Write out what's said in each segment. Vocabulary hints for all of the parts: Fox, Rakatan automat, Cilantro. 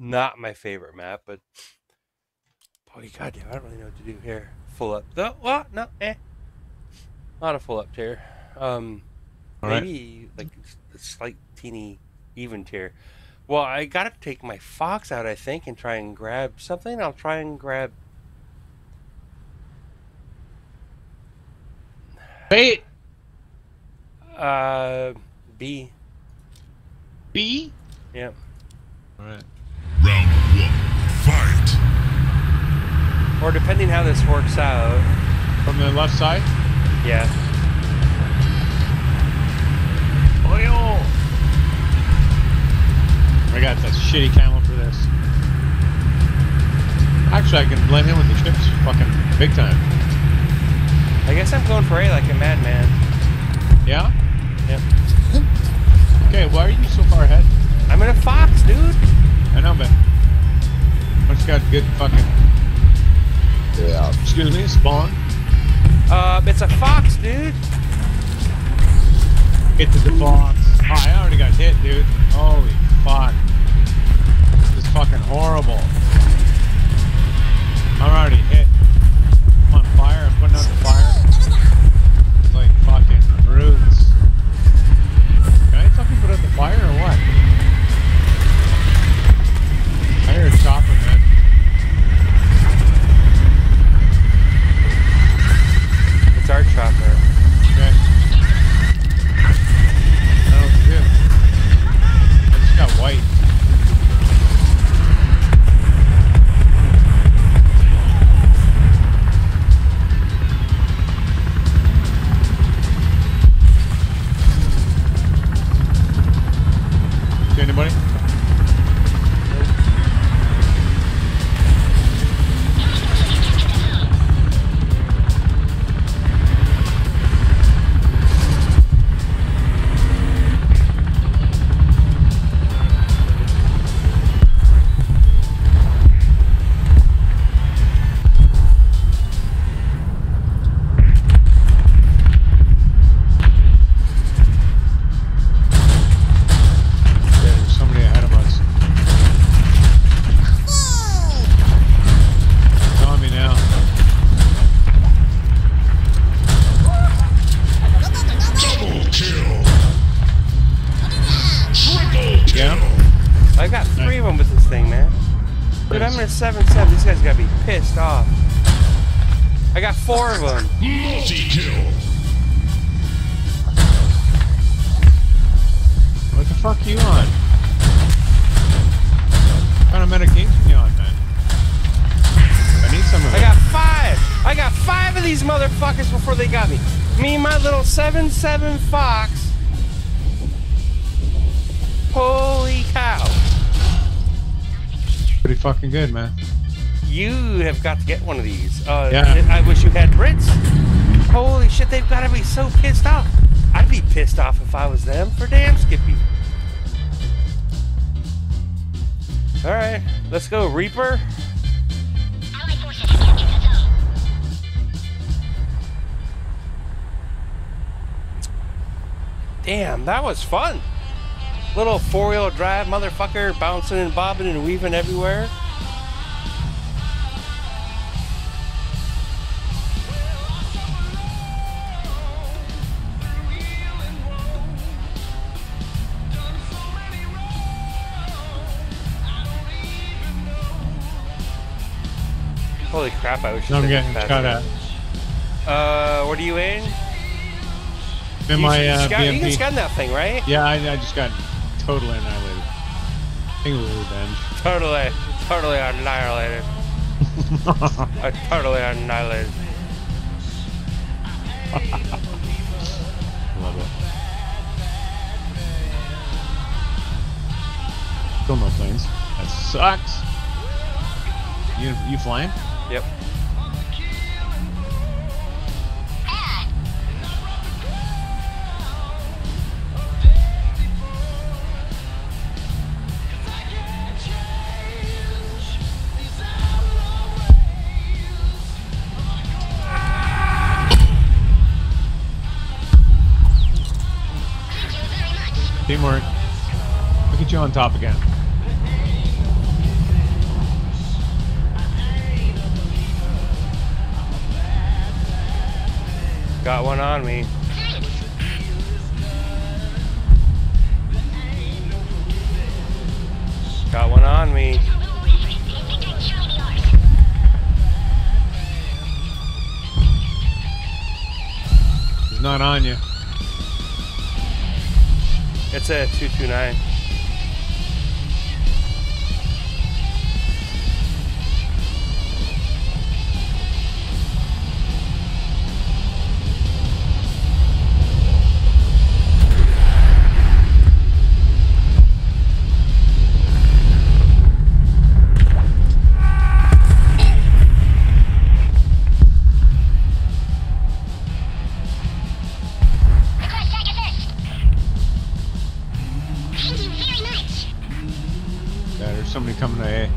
not my favorite map, but boy, goddamn, I don't really know what to do here. Full up. No, what? No, eh. Not a full up tier. Maybe right. Like a slight teeny even tier. Well, I gotta take my Fox out, I think, and try and grab something. I'll try and grab. Wait. B. B? Yeah. Alright. Round one, fight! Or depending how this works out. From the left side? Yeah. Oil! I got that shitty camel for this. Actually, I can blend in with the chips fucking big time. I guess I'm going for A like a madman. Yeah? Yep. Okay, why are you so far ahead? I'm in a Fox, dude. I know, but I just got good fucking. Yeah. Excuse me, spawn. It's a Fox, dude. It's a Fox. Oh, I already got hit, dude. Holy fuck! This is fucking horrible. I'm already hit. I'm on fire. I'm putting out the fire. It's like fucking brutes. Fucking put out the fire or what? I hear a chopper, man. It's our chopper. Okay. I don't know what to do. I just got white. Anybody? Seven Fox. Holy cow. Pretty fucking good, man. You have got to get one of these. Yeah. I wish you had Brits. Holy shit, they've got to be so pissed off. I'd be pissed off if I was them for damn Skippy. All right, let's go, Reaper. Damn, that was fun. Little four-wheel drive motherfucker bouncing and bobbing and weaving everywhere. Holy crap, I was just getting shot at. What are you in? You just got nothing, right? Yeah, I just got totally annihilated. I think it was revenge. Totally annihilated. I totally annihilated. Love it. Still no planes. That sucks. You flying? Yep. Teamwork. Look at you on top again. Got one on me. Got one on me. He's not on you. It's a 229. Somebody coming to A.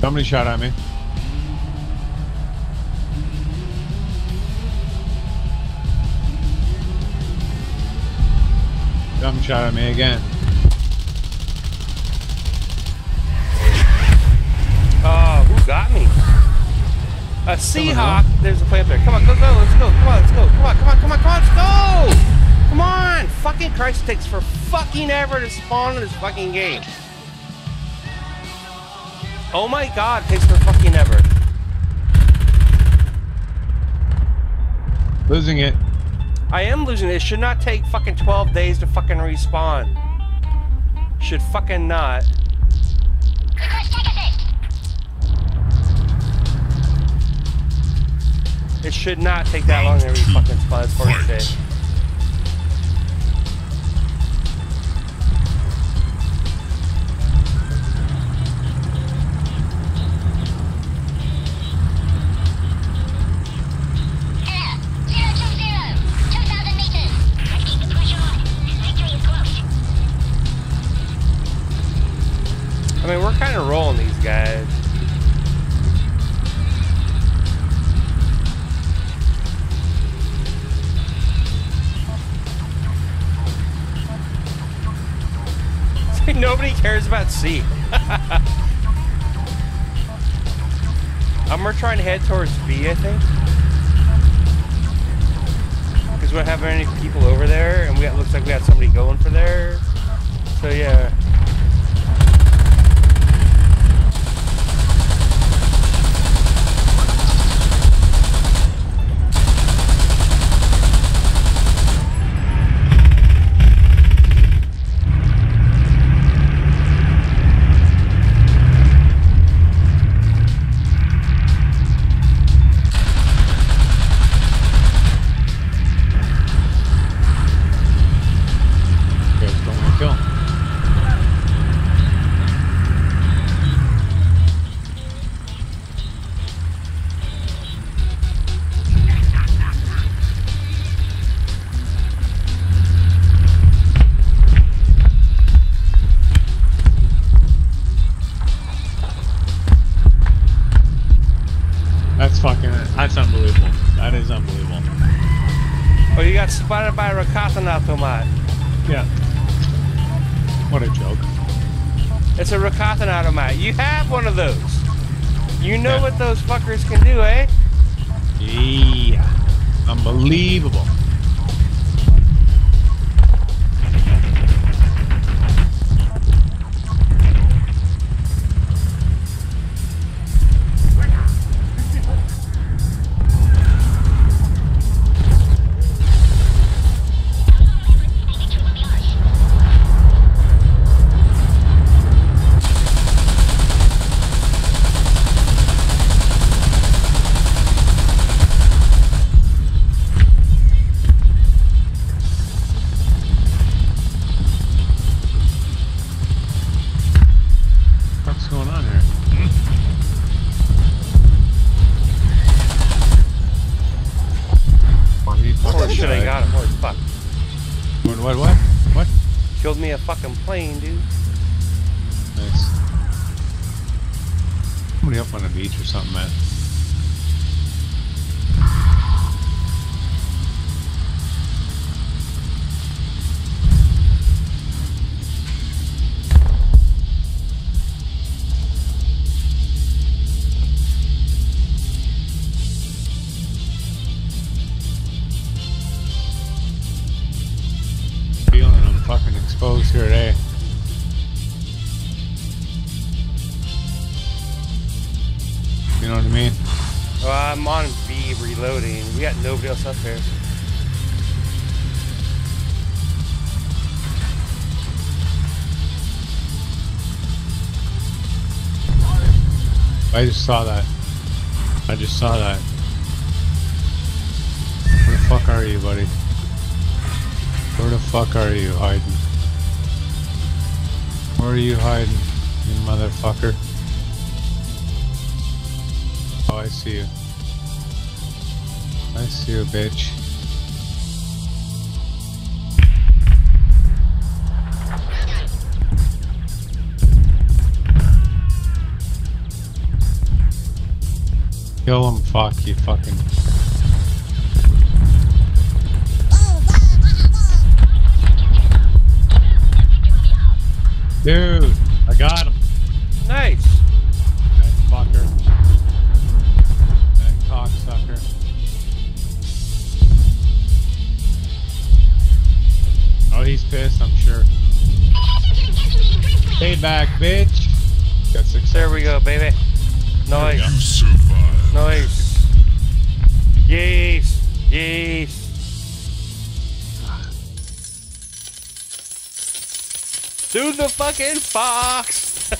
Somebody shot at me. Somebody shot at me again. Oh, who got me? A Seahawk, there's a play up there. Come on, go, go, let's go. Come on, let's go. Come on, come on, come on, come on, let's go! Come on! Fucking Christ, it takes for fucking ever to spawn in this fucking game. Oh my god, it takes for fucking ever. Losing it. I am losing it. It should not take fucking 12 days to fucking respawn. Should fucking not. It should not take that long every fucking spot for today. I mean, we're kind of rolling these guys. Nobody cares about C. We're trying to head towards B, I think. Because we don't have any people over there, and we got, looks like we got somebody going for there. So yeah. That's unbelievable. That is unbelievable. Oh, you got spotted by Rakatan automat. Yeah. What a joke. It's a Rakatan automat. You have one of those. You know what those fuckers can do, eh? Yeah. Unbelievable. What? Killed me a fucking plane, dude. Nice. Somebody up on the beach or something, man. exposed here today. You know what I mean? Well, I'm on B reloading. We got nobody else up there. I just saw that. I just saw that. Where the fuck are you, buddy? Where the fuck are you hiding? Where are you hiding, you motherfucker? Oh, I see you. I see you, bitch. Kill him, fuck you, fucking. Dude, I got him. Nice. That fucker. That cocksucker. Oh, he's pissed, I'm sure. Payback, bitch. Got 6 seconds. There we go, baby. Nice. Nice. Yes. Yes. Do the fucking Fox.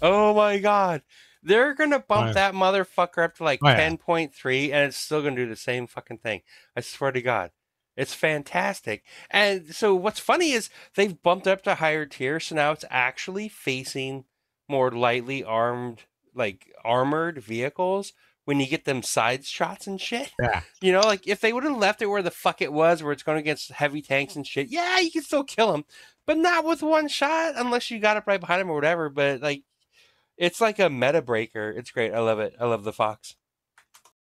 Oh my god. They're going to bump that motherfucker up to like 10.3 and it's still going to do the same fucking thing. I swear to god. It's fantastic. And so what's funny is they've bumped up to higher tier, so now it's actually facing more lightly armed, like armored vehicles when you get them side shots and shit. Yeah. You know, like if they would have left it where the fuck it was, where it's going against heavy tanks and shit, yeah, you can still kill them, but not with one shot unless you got up right behind them or whatever. But like, it's like a meta breaker. It's great. I love it. I love the Fox.